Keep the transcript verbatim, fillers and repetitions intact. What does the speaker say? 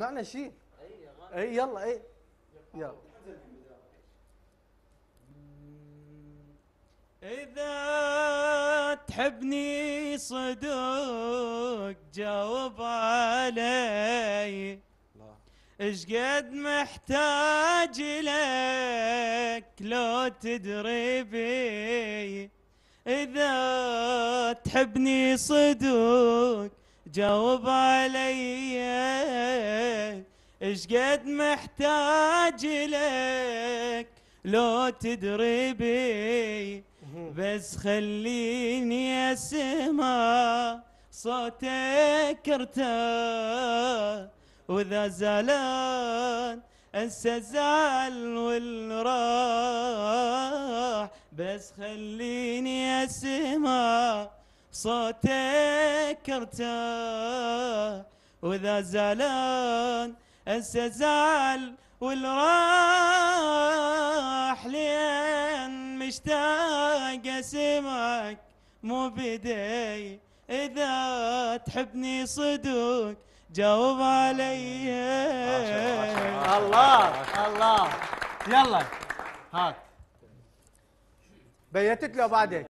معنا شيء؟ اي يلا اي يلا. إذا تحبني صدق جاوب علي، إش قد محتاج لك لو تدري بي. إذا تحبني صدق جاوب علي، إش قد محتاج لك لو تدري بي. بس خليني اسمع صوتك ارتاح، واذا زعلان انسى الزعل والراح. بس خليني اسمع صوتك ارتاح، واذا زعلان انسى الزعل والراح. لين مشتاق اسمعك مو بدي، اذا تحبني صدق جاوب علي. الله الله يلا هات بيتت له بعدك.